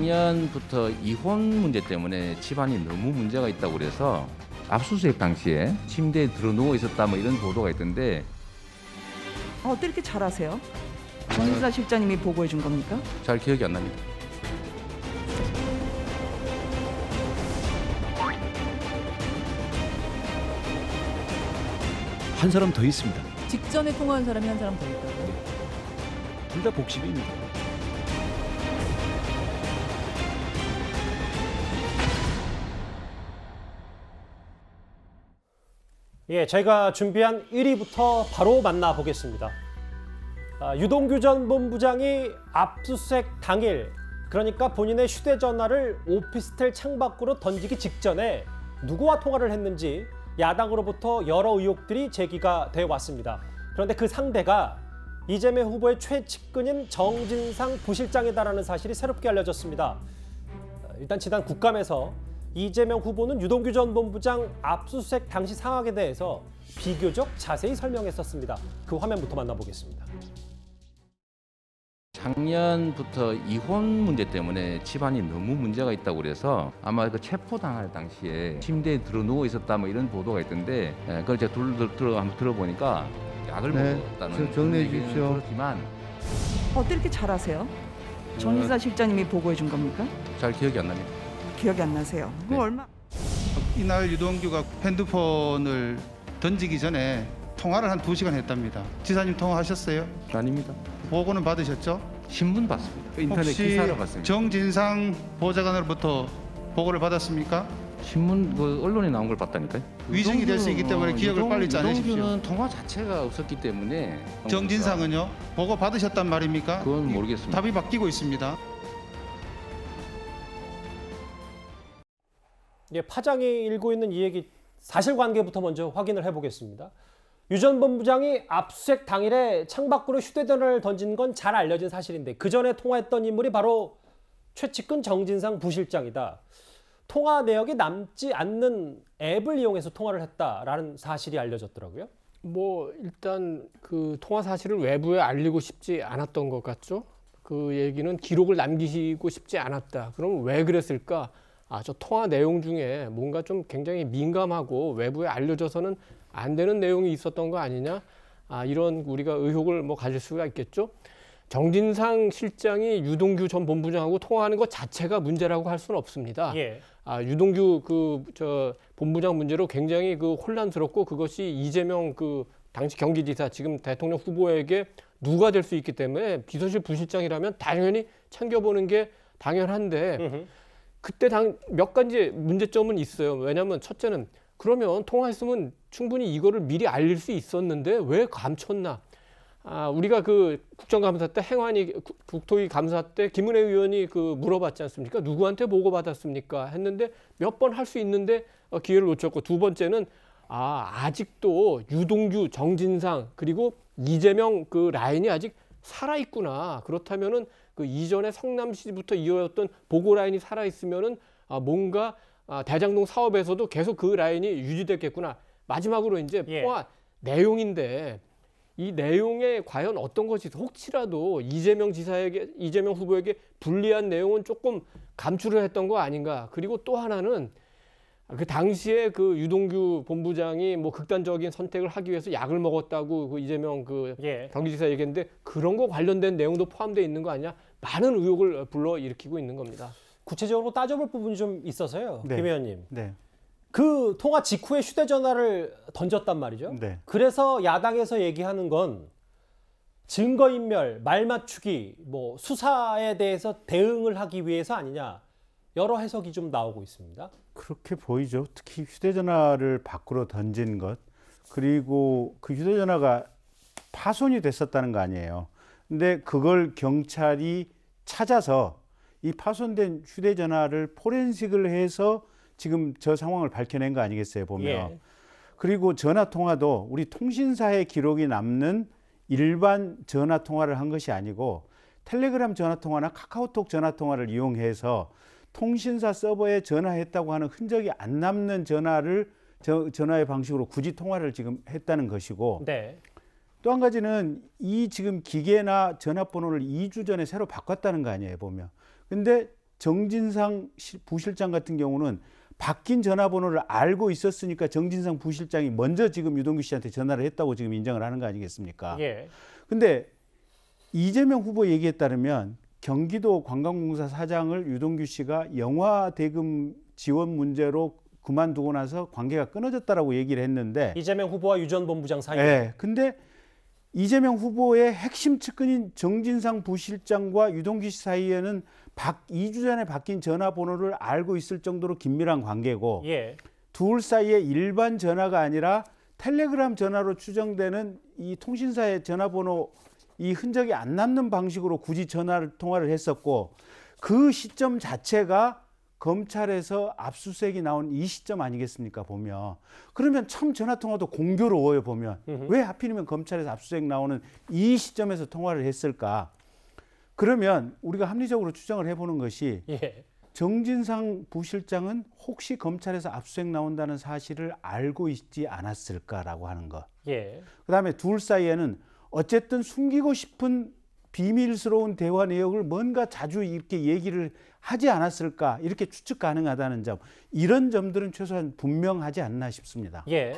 작년부터 이혼 문제 때문에 집안이 너무 문제가 있다고 그래서 압수수색 당시에 침대에 들어 누워 있었다 뭐 이런 보도가 있던데. 어떻게 이렇게 잘하세요? 정진상 실장님이 보고해 준 겁니까? 잘 기억이 안 납니다. 한 사람 더 있습니다. 직전에 통화한 사람이 한 사람 더 있다고요? 네. 둘 다 복식입니다. 예, 저희가 준비한 1위부터 바로 만나보겠습니다. 유동규 전 본부장이 압수수색 당일, 그러니까 본인의 휴대전화를 오피스텔 창밖으로 던지기 직전에 누구와 통화를 했는지 야당으로부터 여러 의혹들이 제기가 돼 왔습니다. 그런데 그 상대가 이재명 후보의 최측근인 정진상 부실장이다라는 사실이 새롭게 알려졌습니다. 일단 지난 국감에서 이재명 후보는 유동규 전 본부장 압수수색 당시 상황에 대해서 비교적 자세히 설명했었습니다. 그 화면부터 만나보겠습니다. 작년부터 이혼 문제 때문에 집안이 너무 문제가 있다고 그래서 아마 그 체포당할 당시에 침대에 들어 누워 있었다 뭐 이런 보도가 있던데, 그걸 제가 한번 들어보니까 약을 먹었다는 정리해 주십시오. 그렇지만 어떻게 이렇게 잘하세요? 정진상 실장님이 보고해 준 겁니까? 잘 기억이 안 납니다. 기억이 안 나세요? 네. 얼마? 이날 유동규가 핸드폰을 던지기 전에 통화를 한 2시간 했답니다. 지사님 통화하셨어요? 아닙니다. 보고는 받으셨죠? 신문 봤습니다. 인터넷 기사로 봤습니다. 정진상 보좌관으로부터 보고를 받았습니까? 신문 그 언론에 나온 걸 봤다니까요. 위증이 될 수 있기 때문에 기억을 빨리 짜내십시오. 유동규는 통화 자체가 없었기 때문에. 정진상은요? 보고 받으셨단 말입니까? 그건 모르겠습니다. 답이 바뀌고 있습니다. 예, 파장이 일고 있는 이 얘기 사실관계부터 먼저 확인을 해보겠습니다. 유 전 본부장이 압수수색 당일에 창밖으로 휴대전화를 던진 건 잘 알려진 사실인데 그 전에 통화했던 인물이 바로 최측근 정진상 부실장이다. 통화 내역이 남지 않는 앱을 이용해서 통화를 했다라는 사실이 알려졌더라고요. 뭐 일단 그 통화 사실을 외부에 알리고 싶지 않았던 것 같죠. 그 얘기는 기록을 남기시고 싶지 않았다. 그럼 왜 그랬을까? 저 통화 내용 중에 뭔가 좀 굉장히 민감하고 외부에 알려져서는 안 되는 내용이 있었던 거 아니냐, 이런 우리가 의혹을 뭐 가질 수가 있겠죠. 정진상 실장이 유동규 전 본부장하고 통화하는 것 자체가 문제라고 할 수는 없습니다. 예. 유동규 저 본부장 문제로 굉장히 혼란스럽고 그것이 이재명 당시 경기지사 지금 대통령 후보에게 누가 될 수 있기 때문에 비서실 부실장이라면 당연히 챙겨보는 게 당연한데. 그때 몇 가지 문제점은 있어요. 왜냐하면 첫째는 그러면 통화했으면 충분히 이거를 미리 알릴 수 있었는데 왜 감췄나. 우리가 국정감사 때 행안위 국토위 감사 때 김은혜 의원이 물어봤지 않습니까? 누구한테 보고받았습니까? 했는데 몇 번 할 수 있는데 기회를 놓쳤고, 두 번째는 아직도 유동규, 정진상 그리고 이재명 라인이 아직 살아있구나. 그렇다면은 이전에 성남시부터 이어졌던 보고 라인이 살아있으면은 뭔가 대장동 사업에서도 계속 그 라인이 유지됐겠구나. 마지막으로 이제 통화 내용인데 이 내용에 과연 어떤 것이 혹시라도 이재명 후보에게 불리한 내용은 조금 감추려 했던 거 아닌가. 그리고 또 하나는 그 당시에 유동규 본부장이 뭐 극단적인 선택을 하기 위해서 약을 먹었다고 이재명 경기지사 얘기했는데 그런 거 관련된 내용도 포함되어 있는 거 아니냐. 많은 의혹을 불러일으키고 있는 겁니다. 구체적으로 따져볼 부분이 좀 있어서요. 네. 김 의원님. 네. 그 통화 직후에 휴대전화를 던졌단 말이죠. 네. 그래서 야당에서 얘기하는 건 증거인멸, 말 맞추기, 뭐 수사에 대해서 대응을 하기 위해서 아니냐. 여러 해석이 좀 나오고 있습니다. 그렇게 보이죠. 특히 휴대전화를 밖으로 던진 것, 그리고 그 휴대전화가 파손이 됐었다는 거 아니에요. 근데 그걸 경찰이 찾아서 이 파손된 휴대전화를 포렌식을 해서 지금 저 상황을 밝혀낸 거 아니겠어요, 보면. 예. 그리고 전화통화도 우리 통신사의 기록이 남는 일반 전화통화를 한 것이 아니고 텔레그램 전화통화나 카카오톡 전화통화를 이용해서 통신사 서버에 전화했다고 하는 흔적이 안 남는 전화의 방식으로 굳이 통화를 지금 했다는 것이고, 네. 또 한 가지는 이 지금 기계나 전화번호를 2주 전에 새로 바꿨다는 거 아니에요, 보면. 근데 정진상 부실장 같은 경우는 바뀐 전화번호를 알고 있었으니까 정진상 부실장이 먼저 지금 유동규 씨한테 전화를 했다고 지금 인정을 하는 거 아니겠습니까? 예. 근데 이재명 후보 얘기에 따르면 경기도 관광공사 사장을 유동규 씨가 영화 대금 지원 문제로 그만두고 나서 관계가 끊어졌다라고 얘기를 했는데, 이재명 후보와 유 전 본부장 사이에. 네, 근데 이재명 후보의 핵심 측근인 정진상 부실장과 유동규 씨 사이에는 2주 전에 바뀐 전화번호를 알고 있을 정도로 긴밀한 관계고, 예. 둘 사이에 일반 전화가 아니라 텔레그램 전화로 추정되는 이 통신사의 전화번호 이 흔적이 안 남는 방식으로 굳이 통화를 했었고, 그 시점 자체가 검찰에서 압수수색이 나온 이 시점 아니겠습니까, 보면. 그러면 참 전화통화도 공교로워요, 보면. 왜 하필이면 검찰에서 압수수색 나오는 이 시점에서 통화를 했을까? 그러면 우리가 합리적으로 추정을 해보는 것이, 예. 정진상 부실장은 혹시 검찰에서 압수수색 나온다는 사실을 알고 있지 않았을까라고 하는 것. 예. 그다음에 둘 사이에는 어쨌든 숨기고 싶은 비밀스러운 대화 내역을 뭔가 자주 이렇게 얘기를 하지 않았을까, 이렇게 추측 가능하다는 점, 이런 점들은 최소한 분명하지 않나 싶습니다. 예.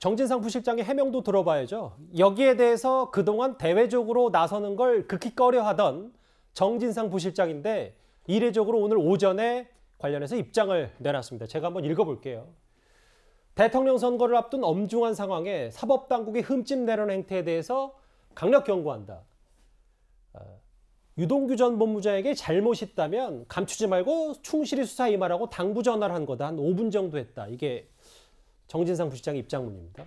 정진상 부실장의 해명도 들어봐야죠. 여기에 대해서 그동안 대외적으로 나서는 걸 극히 꺼려하던 정진상 부실장인데 이례적으로 오늘 오전에 관련해서 입장을 내놨습니다. 제가 한번 읽어볼게요. 대통령 선거를 앞둔 엄중한 상황에 사법당국이 흠집 내려는 행태에 대해서 강력 경고한다. 유동규 전 본부장에게 잘못이 있다면 감추지 말고 충실히 수사에 임하라고 당부 전화를 한 거다. 한 5분 정도 했다. 이게 정진상 부실장의 입장문입니다.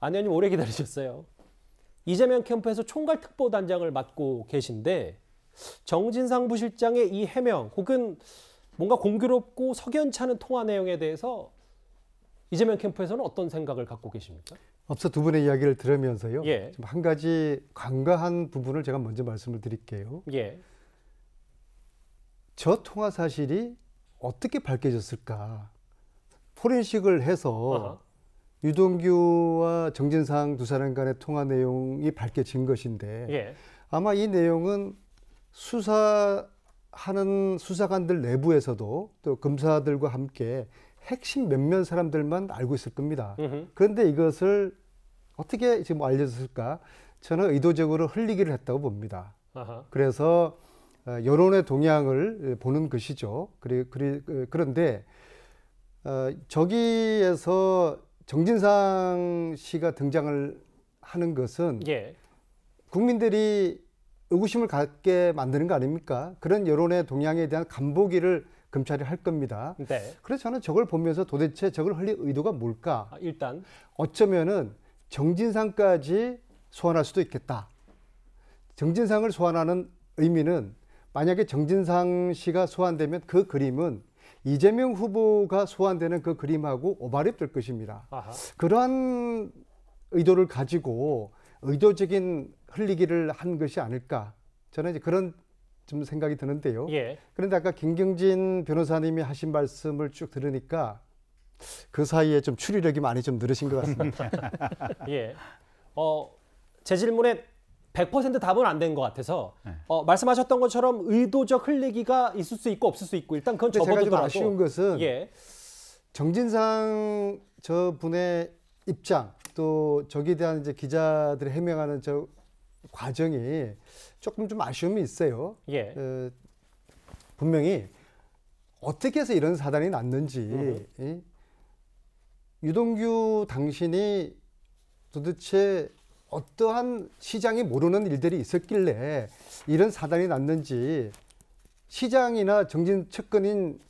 안 의원님 오래 기다리셨어요. 이재명 캠프에서 총괄특보단장을 맡고 계신데 정진상 부실장의 이 해명 혹은 뭔가 공교롭고 석연찮은 통화 내용에 대해서 이재명 캠프에서는 어떤 생각을 갖고 계십니까? 앞서 두 분의 이야기를 들으면서요. 예. 좀 한 가지 간과한 부분을 제가 먼저 말씀을 드릴게요. 예. 저 통화 사실이 어떻게 밝혀졌을까? 포렌식을 해서 유동규와 정진상 두 사람 간의 통화 내용이 밝혀진 것인데, 예. 아마 이 내용은 수사하는 수사관들 내부에서도 또 검사들과 함께 핵심 몇몇 사람들만 알고 있을 겁니다. 그런데 이것을 어떻게 지금 알려졌을까? 저는 의도적으로 흘리기를 했다고 봅니다. 아하. 그래서 여론의 동향을 보는 것이죠. 그런데 저기에서 정진상 씨가 등장을 하는 것은, 예. 국민들이 의구심을 갖게 만드는 거 아닙니까? 그런 여론의 동향에 대한 간보기를 검찰이 할 겁니다. 네. 그래서 저는 저걸 보면서 도대체 저걸 흘릴 의도가 뭘까? 일단 어쩌면은 정진상까지 소환할 수도 있겠다. 정진상을 소환하는 의미는, 만약에 정진상 씨가 소환되면 그 그림은 이재명 후보가 소환되는 그 그림하고 오버랩 될 것입니다. 아하. 그러한 의도를 가지고 의도적인 흘리기를 한 것이 아닐까? 저는 이제 그런 좀 생각이 드는데요. 예. 그런데 아까 김경진 변호사님이 하신 말씀을 쭉 들으니까 그 사이에 좀 추리력이 많이 좀 늘으신 것 같습니다. 예. 제 질문에 100% 답은 안 된 것 같아서, 말씀하셨던 것처럼 의도적 흘리기가 있을 수 있고 없을 수 있고, 일단 그건 접어두더라도. 제가 좀 아쉬운 것은, 예. 정진상 저 분의 입장, 또 저기에 대한 이제 기자들이 해명하는 저 과정이 조금 좀 아쉬움이 있어요. 예. 분명히 어떻게 해서 이런 사단이 났는지, 유동규 당신이 도대체 어떠한 시장이 모르는 일들이 있었길래 이런 사단이 났는지 시장이나 측근인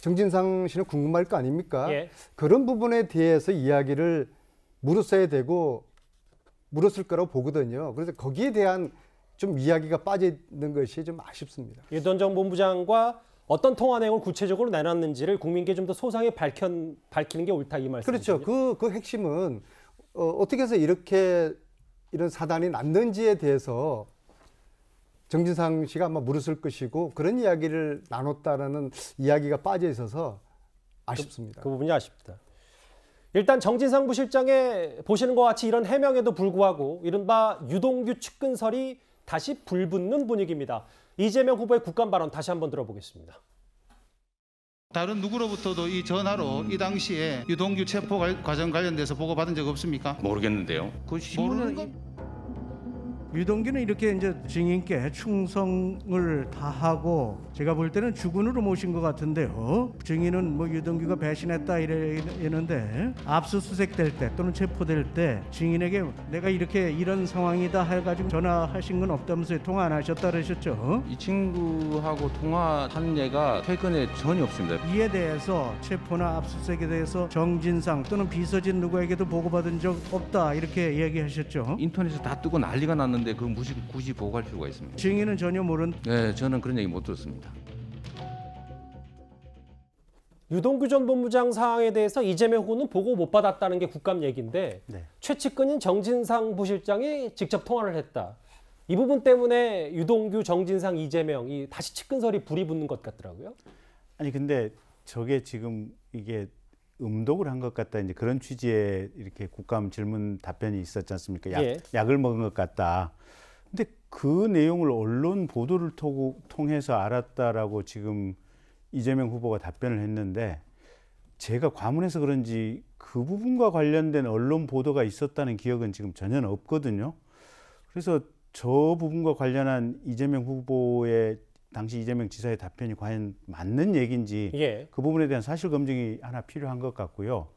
정진상 씨는 궁금할 거 아닙니까? 예. 그런 부분에 대해서 이야기를 물었어야 되고 물었을 거라고 보거든요. 그래서 거기에 대한 좀 이야기가 빠지는 것이 좀 아쉽습니다. 유동정 본부장과 어떤 통화 내용을 구체적으로 내놨는지를 국민께 좀 더 소상히 밝히는 게 옳다, 이 말씀이죠. 그렇죠. 그 핵심은 어떻게 해서 이런 사단이 났는지에 대해서 정진상 씨가 아마 물었을 것이고 그런 이야기를 나눴다라는 이야기가 빠져 있어서 아쉽습니다. 그 부분이 아쉽다. 일단 정진상 부실장의 보시는 것 같이 이런 해명에도 불구하고 이른바 유동규 측근설이 다시 불붙는 분위기입니다. 이재명 후보의 국감 발언 다시 한번 들어보겠습니다. 다른 누구로부터도 이 전화로 이 당시에 유동규 체포 과정 관련돼서 보고받은 적 없습니까? 모르겠는데요. 그 모르는 건... 유동규는 이렇게 이제 증인께 충성을 다하고 제가 볼 때는 주군으로 모신 것 같은데요. 증인은 뭐 유동규가 배신했다 이랬는데 압수수색 될 때 또는 체포될 때 증인에게 내가 이렇게 이런 상황이다 해가지고 전화하신 건 없다면서요. 통화 안 하셨다 그러셨죠? 이 친구하고 통화하는 얘가 최근에 전혀 없습니다. 이에 대해서 체포나 압수수색에 대해서 정진상 또는 비서진 누구에게도 보고받은 적 없다 이렇게 얘기하셨죠. 인터넷에 다 뜨고 난리가 났는데 그 무시 굳이 보고할 필요가 있습니다. 증인은 전혀 모른. 네, 저는 그런 얘기 못 들었습니다. 유동규 전 본부장 사항에 대해서 이재명 후보는 보고 못 받았다는 게 국감 얘기인데 네. 최측근인 정진상 부실장이 직접 통화를 했다. 이 부분 때문에 유동규, 정진상, 이재명 이 다시 측근설이 불이 붙는 것 같더라고요. 아니 근데 저게 지금 이게 음독을 한 것 같다 이제 그런 취지의 이렇게 국감 질문 답변이 있었지 않습니까? 약을 먹은 것 같다. 근데 그 내용을 언론 보도를 통해서 알았다라고 지금 이재명 후보가 답변을 했는데 제가 과문해서 그런지 그 부분과 관련된 언론 보도가 있었다는 기억은 지금 전혀 없거든요. 그래서 저 부분과 관련한 이재명 후보의 당시 이재명 지사의 답변이 과연 맞는 얘기인지 그 부분에 대한 사실 검증이 하나 필요한 것 같고요.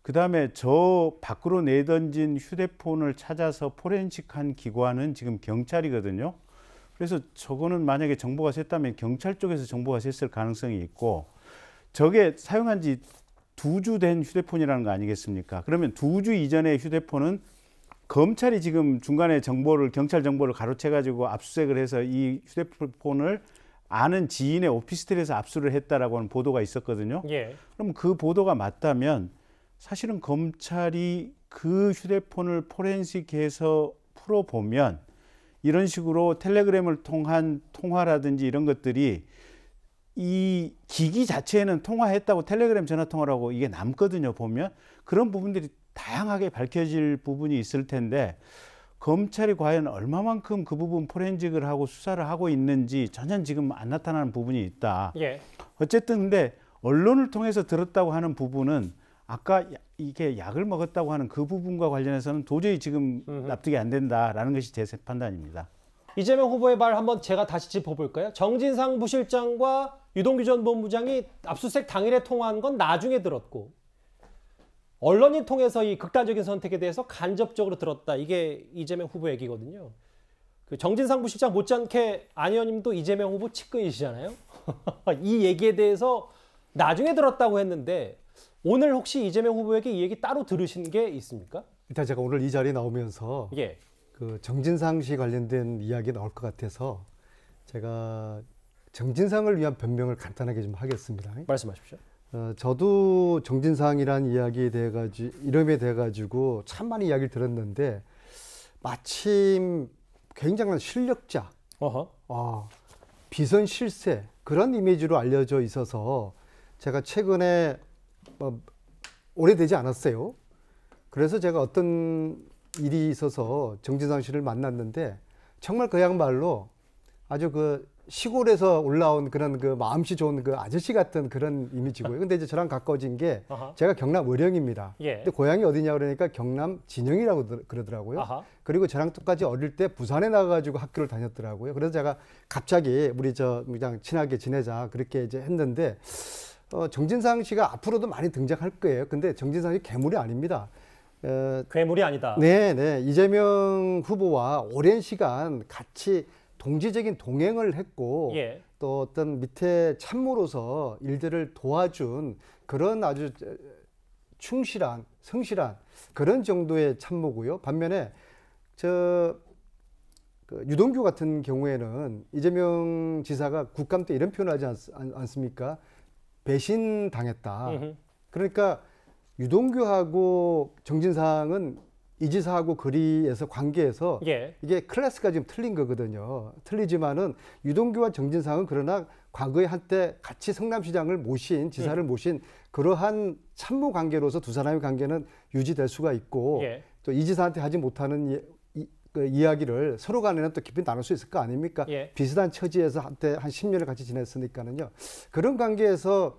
그다음에 저 밖으로 내던진 휴대폰을 찾아서 포렌식한 기관은 지금 경찰이거든요. 그래서 저거는 만약에 정보가 샜다면 경찰 쪽에서 정보가 샜을 가능성이 있고 저게 사용한 지 2주 된 휴대폰이라는 거 아니겠습니까? 그러면 2주 이전의 휴대폰은 검찰이 지금 중간에 정보를 경찰 정보를 가로채가지고 압수수색을 해서 이 휴대폰을 아는 지인의 오피스텔에서 압수를 했다라고 하는 보도가 있었거든요. 그럼 그 보도가 맞다면 사실은 검찰이 그 휴대폰을 포렌식해서 풀어보면 이런 식으로 텔레그램을 통한 통화라든지 이런 것들이 이 기기 자체에는 통화했다고 텔레그램 전화 통화라고 이게 남거든요. 보면 그런 부분들이 다양하게 밝혀질 부분이 있을 텐데 검찰이 과연 얼마만큼 그 부분 포렌식을 하고 수사를 하고 있는지 전혀 지금 안 나타나는 부분이 있다. 어쨌든 근데 언론을 통해서 들었다고 하는 부분은 아까 이게 약을 먹었다고 하는 그 부분과 관련해서는 도저히 지금 납득이 안 된다라는 것이 제 판단입니다. 이재명 후보의 말 한번 제가 다시 짚어볼까요? 정진상 부실장과 유동규 전 본부장이 압수수색 당일에 통화한 건 나중에 들었고 언론이 통해서 이 극단적인 선택에 대해서 간접적으로 들었다. 이게 이재명 후보 얘기거든요. 그 정진상 부실장 못지않게 안 의원님도 이재명 후보 측근이시잖아요. 이 얘기에 대해서 나중에 들었다고 했는데 오늘 혹시 이재명 후보에게 이 얘기 따로 들으신 게 있습니까? 일단 제가 오늘 이 자리에 나오면서 그 정진상 씨 관련된 이야기 나올 것 같아서 제가 정진상을 위한 변명을 간단하게 좀 하겠습니다. 말씀하십시오. 저도 정진상이라는 이름에 대해가지고 참 많이 이야기를 들었는데 마침 굉장한 실력자, 비선 실세 그런 이미지로 알려져 있어서 제가 최근에 오래되지 않았어요. 그래서 제가 어떤 일이 있어서 정진상 씨를 만났는데 정말 그야말로 아주 그 시골에서 올라온 그런 그 마음씨 좋은 그 아저씨 같은 그런 이미지고요. 근데 이제 저랑 가까워진 게 제가 경남 의령입니다. 근데 고향이 어디냐 그러니까 경남 진영이라고 그러더라고요. 그리고 저랑 똑같이 어릴 때 부산에 나가가지고 학교를 다녔더라고요. 그래서 제가 갑자기 우리 그냥 친하게 지내자 그렇게 이제 했는데 정진상 씨가 앞으로도 많이 등장할 거예요. 근데 정진상 씨 괴물이 아닙니다. 괴물이 아니다. 네. 이재명 후보와 오랜 시간 같이 동지적인 동행을 했고 또 어떤 밑에 참모로서 일들을 도와준 그런 아주 충실한, 성실한 그런 정도의 참모고요. 반면에 유동규 같은 경우에는 이재명 지사가 국감 때 이런 표현을 하지 않습니까? 배신당했다. 그러니까 유동규하고 정진상은 이 지사하고 거리에서 관계에서 예. 이게 클래스가 지금 틀린 거거든요. 틀리지만은 유동규와 정진상은 그러나 과거에 한때 같이 성남시장을 모신 지사를 모신 그러한 참모 관계로서 두 사람의 관계는 유지될 수가 있고 예. 또 이 지사한테 하지 못하는 그 이야기를 서로 간에는 또 깊이 나눌 수 있을 거 아닙니까? 예. 비슷한 처지에서 한때 한 10년을 같이 지냈으니까는요. 그런 관계에서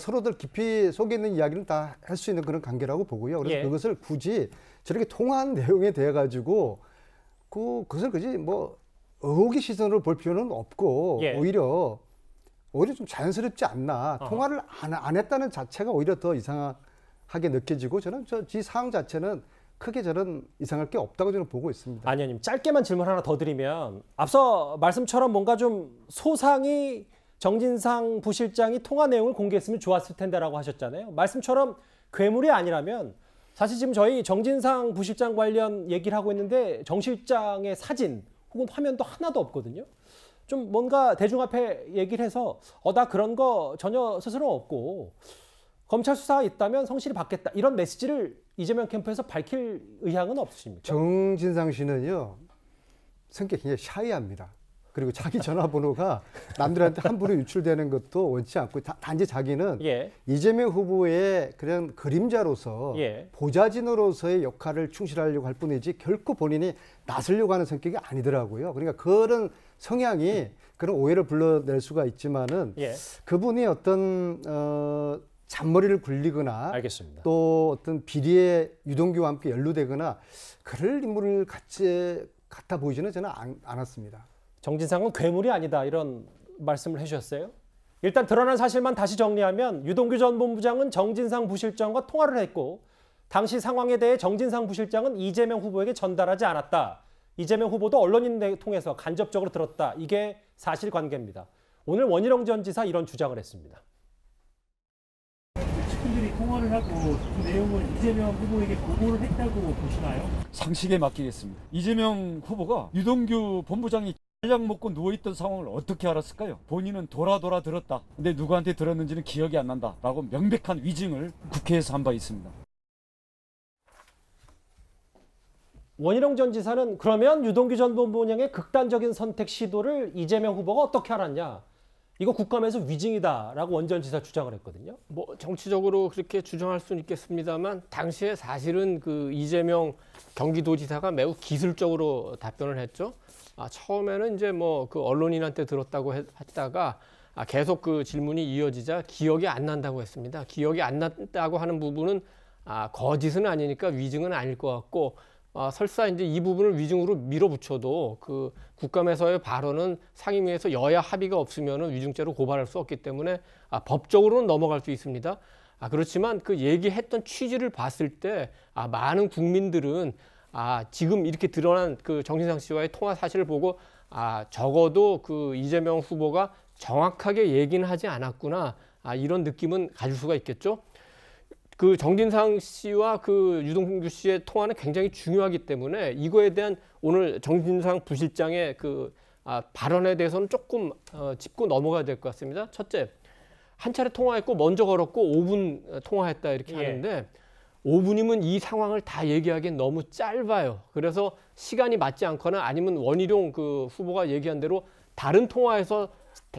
서로들 깊이 속에 있는 이야기를 다 할 수 있는 그런 관계라고 보고요. 그래서 예. 그것을 굳이 저렇게 통화한 내용에 대해 가지고 그것을 굳이 뭐 의혹의 시선으로 볼 필요는 없고 예. 오히려 좀 자연스럽지 않나. 통화를 안 했다는 자체가 오히려 더 이상하게 느껴지고 저는 이 상황 자체는 크게 저는 이상할 게 없다고 저는 보고 있습니다. 안현님, 짧게만 질문 하나 더 드리면 앞서 말씀처럼 뭔가 좀 소상히 정진상 부실장이 통화 내용을 공개했으면 좋았을 텐데라고 하셨잖아요. 말씀처럼 괴물이 아니라면 사실 지금 저희 정진상 부실장 관련 얘기를 하고 있는데 정 실장의 사진 혹은 화면도 하나도 없거든요. 좀 뭔가 대중 앞에 얘기를 해서 나 그런 거 전혀 스스럼 없고 검찰 수사가 있다면 성실히 받겠다. 이런 메시지를 이재명 캠프에서 밝힐 의향은 없으십니까? 정진상 씨는요. 성격이 굉장히 샤이합니다. 그리고 자기 전화번호가 남들한테 함부로 유출되는 것도 원치 않고 단지 자기는 예. 이재명 후보의 그냥 그림자로서 예. 보좌진으로서의 역할을 충실하려고 할 뿐이지 결코 본인이 나서려고 하는 성격이 아니더라고요. 그러니까 그런 성향이 그런 오해를 불러낼 수가 있지만은 예. 그분이 어떤 잔머리를 굴리거나 알겠습니다. 또 어떤 비리에 유동규와 함께 연루되거나 그럴 인물을 같아 보이지는 저는 않았습니다. 정진상은 괴물이 아니다 이런 말씀을 해주셨어요. 일단 드러난 사실만 다시 정리하면 유동규 전 본부장은 정진상 부실장과 통화를 했고 당시 상황에 대해 정진상 부실장은 이재명 후보에게 전달하지 않았다. 이재명 후보도 언론인을 통해서 간접적으로 들었다. 이게 사실관계입니다. 오늘 원희룡 전 지사 이런 주장을 했습니다. 분들이 통화를 하고 그 내용을 이재명 후보에게 보고를 했다고 보시나요? 상식에 맡기겠습니다. 이재명 후보가 유동규 본부장이 약 먹고 누워있던 상황을 어떻게 알았을까요? 본인은 돌아 들었다. 근데 누구한테 들었는지는 기억이 안 난다라고 명백한 위증을 국회에서 한 바 있습니다. 원희룡 전 지사는 그러면 유동규 전 본부장의 극단적인 선택 시도를 이재명 후보가 어떻게 알았냐? 이거 국감에서 위증이다라고 원 전 지사 주장을 했거든요. 뭐 정치적으로 그렇게 주장할 수는 있겠습니다만 당시에 사실은 그 이재명 경기도지사가 매우 기술적으로 답변을 했죠. 처음에는 이제 뭐 그 언론인한테 들었다고 했다가 계속 그 질문이 이어지자 기억이 안 난다고 했습니다. 기억이 안 난다고 하는 부분은 거짓은 아니니까 위증은 아닐 것 같고. 설사 이제 이 부분을 위증으로 밀어붙여도 그 국감에서의 발언은 상임위에서 여야 합의가 없으면은 위증죄로 고발할 수 없기 때문에 법적으로는 넘어갈 수 있습니다. 그렇지만 그 얘기했던 취지를 봤을 때 많은 국민들은 지금 이렇게 드러난 그 정진상 씨와의 통화 사실을 보고 적어도 그 이재명 후보가 정확하게 얘기는 하지 않았구나 이런 느낌은 가질 수가 있겠죠. 그 정진상 씨와 그 유동규 씨의 통화는 굉장히 중요하기 때문에 이거에 대한 오늘 정진상 부실장의 그 발언에 대해서는 조금 짚고 넘어가야 될 것 같습니다. 첫째, 한 차례 통화했고 먼저 걸었고 5분 통화했다 이렇게 예. 하는데 5분이면 이 상황을 다 얘기하기엔 너무 짧아요. 그래서 시간이 맞지 않거나 아니면 원희룡 그 후보가 얘기한 대로 다른 통화에서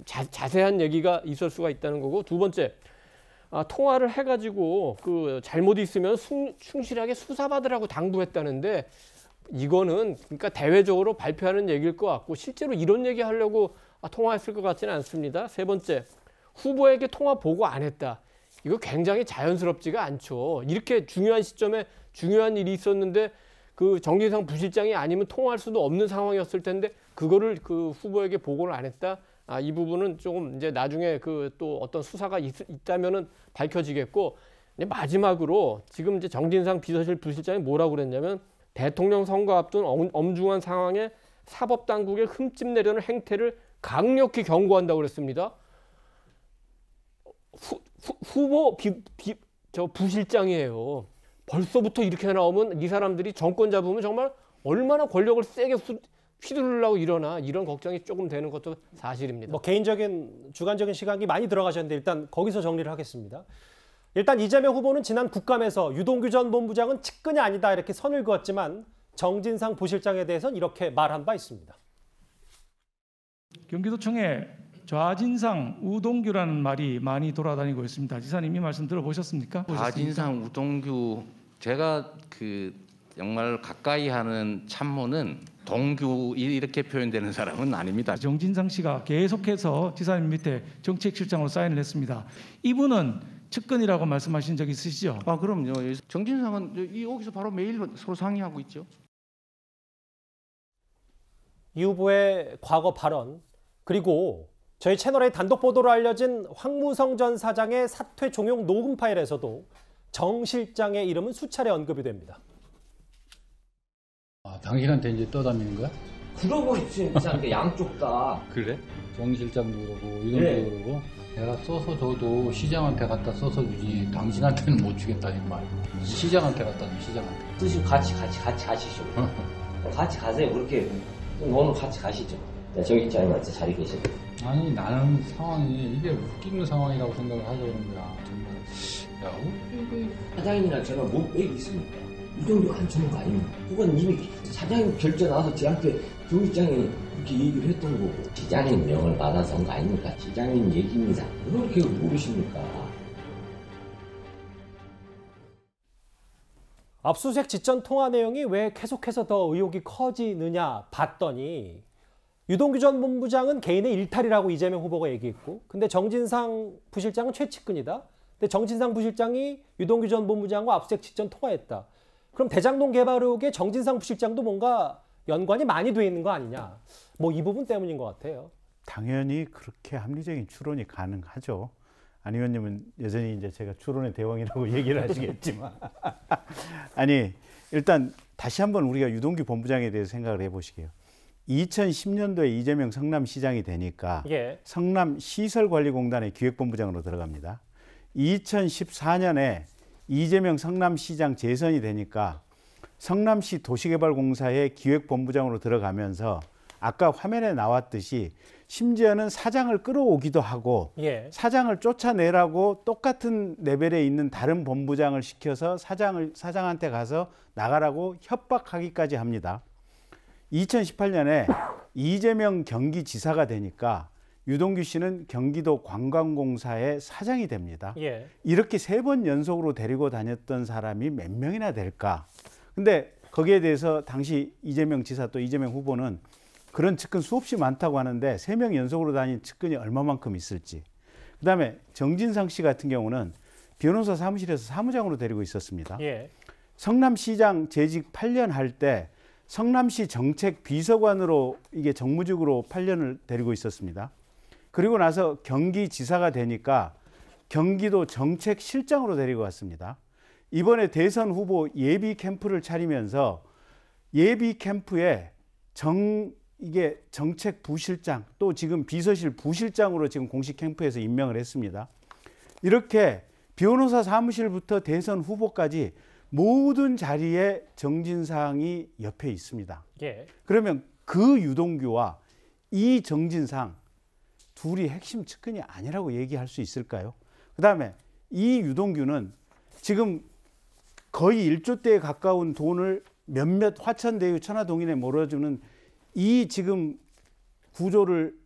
자세한 얘기가 있을 수가 있다는 거고 두 번째, 통화를 해가지고 그 잘못이 있으면 충실하게 수사받으라고 당부했다는데 이거는 그러니까 대외적으로 발표하는 얘기일 것 같고 실제로 이런 얘기 하려고 통화했을 것 같지는 않습니다. 세 번째, 후보에게 통화 보고 안 했다. 이거 굉장히 자연스럽지가 않죠. 이렇게 중요한 시점에 중요한 일이 있었는데 그 정진상 부실장이 아니면 통화할 수도 없는 상황이었을 텐데 그거를 그 후보에게 보고를 안 했다. 이 부분은 조금 이제 나중에 그 또 어떤 수사가 있다면은 밝혀지겠고 마지막으로 지금 이제 정진상 부실장이 뭐라고 그랬냐면 대통령 선거 앞둔 엄중한 상황에 사법당국의 흠집 내려는 행태를 강력히 경고한다고 그랬습니다. 후보 저 부실장이에요. 벌써부터 이렇게 나오면 이 사람들이 정권 잡으면 정말 얼마나 권력을 세게 휘두르려고 일어나 이런 걱정이 조금 되는 것도 사실입니다. 뭐 개인적인 주관적인 시각이 많이 들어가셨는데 일단 거기서 정리를 하겠습니다. 일단 이재명 후보는 지난 국감에서 유동규 전 본부장은 측근이 아니다 이렇게 선을 그었지만 정진상 부실장에 대해서는 이렇게 말한 바 있습니다. 경기도청에 좌진상, 우동규라는 말이 많이 돌아다니고 있습니다. 지사님 이 말씀 들어보셨습니까? 좌진상, 우동규, 제가 정말 가까이 하는 참모는 동규 이렇게 표현되는 사람은 아닙니다. 정진상 씨가 계속해서 지사님 밑에 정책실장으로 사인을 했습니다. 이분은 측근이라고 말씀하신 적 있으시죠? 아, 그럼요. 정진상은 여기서 바로 매일 서로 상의하고 있죠. 이 후보의 과거 발언 그리고 저희 채널의 단독 보도로 알려진 황무성 전 사장의 사퇴 종용 녹음 파일에서도 정 실장의 이름은 수차례 언급이 됩니다. 아, 당신한테 이제 떠다니는 거야? 그러고 있지, 진짜 양쪽 다. 그래? 정 실장도 그러고 이동도 그래. 그러고 내가 써서 줘도 시장한테 갖다 써서 주지 당신한테는 못 주겠다는 말. 시장한테 갖다 줘, 시장한테. 쓰시고 같이 가시죠. 같이 가세요. 그렇게 너는 같이 가시죠. 저기 잘 맞죠? 자리 계시죠? 아니 나는 상황이 이게 웃기는 상황이라고 생각을 하자 그런 거야. 정말 야, 사장님이랑 제가 뭐 빼기 있습니까? 이 정도 안 주는 거 아닙니까? 그건 이미 사장님 결제 나와서 저한테 정기장이 그렇게 얘기를 했던 거고 시장님 명을 받아서 한 거 아닙니까? 시장님 얘기입니다. 그렇게 모르십니까? 압수수색 직전 통화 내용이 왜 계속해서 더 의혹이 커지느냐 봤더니 유동규 전 본부장은 개인의 일탈이라고 이재명 후보가 얘기했고 근데 정진상 부실장은 최측근이다. 근데 정진상 부실장이 유동규 전 본부장과 압수수색 직전 통화했다. 그럼 대장동 개발 의혹에 정진상 부실장도 뭔가 연관이 많이 돼 있는 거 아니냐. 뭐 이 부분 때문인 것 같아요. 당연히 그렇게 합리적인 추론이 가능하죠. 안 의원님은 여전히 이제 제가 추론의 대왕이라고 얘기를 하시겠지만 아니 일단 다시 한번 우리가 유동규 본부장에 대해서 생각을 해보시게요. 2010년도에 이재명 성남시장이 되니까 예. 성남시설관리공단의 기획본부장으로 들어갑니다. 2014년에 이재명 성남시장 재선이 되니까 성남시 도시개발공사의 기획본부장으로 들어가면서 아까 화면에 나왔듯이 심지어는 사장을 끌어오기도 하고 예. 사장을 쫓아내라고 똑같은 레벨에 있는 다른 본부장을 시켜서 사장한테 가서 나가라고 협박하기까지 합니다. 2018년에 이재명 경기지사가 되니까 유동규 씨는 경기도 관광공사의 사장이 됩니다. 예. 이렇게 3번 연속으로 데리고 다녔던 사람이 몇 명이나 될까? 근데 거기에 대해서 당시 이재명 지사 또 이재명 후보는 그런 측근 수없이 많다고 하는데 3명 연속으로 다닌 측근이 얼마만큼 있을지. 그다음에 정진상 씨 같은 경우는 변호사 사무실에서 사무장으로 데리고 있었습니다. 예. 성남시장 재직 8년 할 때 성남시 정책 비서관으로 이게 정무직으로 8년을 데리고 있었습니다. 그리고 나서 경기지사가 되니까 경기도 정책 실장으로 데리고 왔습니다. 이번에 대선 후보 예비 캠프를 차리면서 예비 캠프에 이게 정책 부실장 또 지금 비서실 부실장으로 지금 공식 캠프에서 임명을 했습니다. 이렇게 변호사 사무실부터 대선 후보까지 모든 자리에 정진상이 옆에 있습니다. 예. 그러면 그 유동규와 이 정진상 둘이 핵심 측근이 아니라고 얘기할 수 있을까요? 그다음에 이 유동규는 지금 거의 1조대에 가까운 돈을 몇몇 화천대유 천화동인에 몰아주는 이 지금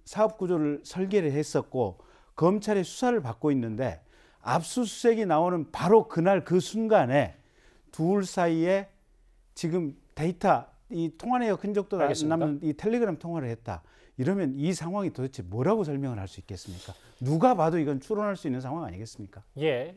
사업 구조를 설계를 했었고 검찰의 수사를 받고 있는데 압수수색이 나오는 바로 그날 그 순간에 둘 사이에 지금 데이터, 이 통화 내역 흔적도 남는 이 텔레그램 통화를 했다. 이러면 이 상황이 도대체 뭐라고 설명을 할 수 있겠습니까? 누가 봐도 이건 추론할 수 있는 상황 아니겠습니까? 예.